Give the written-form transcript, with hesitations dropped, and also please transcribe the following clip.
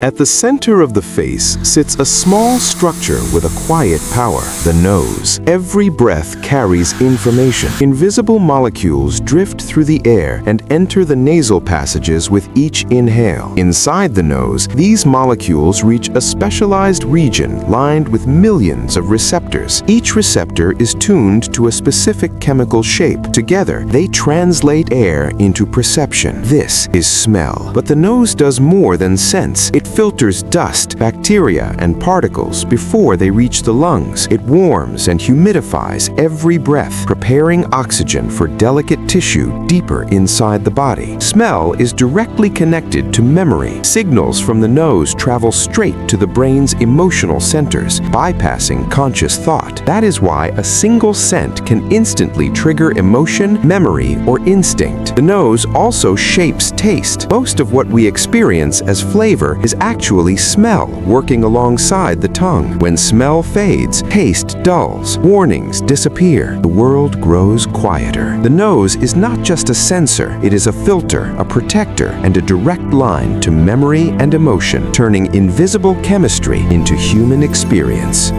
At the center of the face sits a small structure with a quiet power, the nose. Every breath carries information. Invisible molecules drift through the air and enter the nasal passages with each inhale. Inside the nose, these molecules reach a specialized region lined with millions of receptors. Each receptor is tuned to a specific chemical shape. Together, they translate air into perception. This is smell. But the nose does more than sense. It filters dust, bacteria, and particles before they reach the lungs. It warms and humidifies every breath, preparing oxygen for delicate tissue deeper inside the body. Smell is directly connected to memory. Signals from the nose travel straight to the brain's emotional centers, bypassing conscious thought. That is why a single scent can instantly trigger emotion, memory, or instinct. The nose also shapes taste. Most of what we experience as flavor is actually smell working alongside the tongue. When smell fades, taste dulls, warnings disappear, the world grows quieter. The nose is not just a sensor, it is a filter, a protector, and a direct line to memory and emotion, turning invisible chemistry into human experience.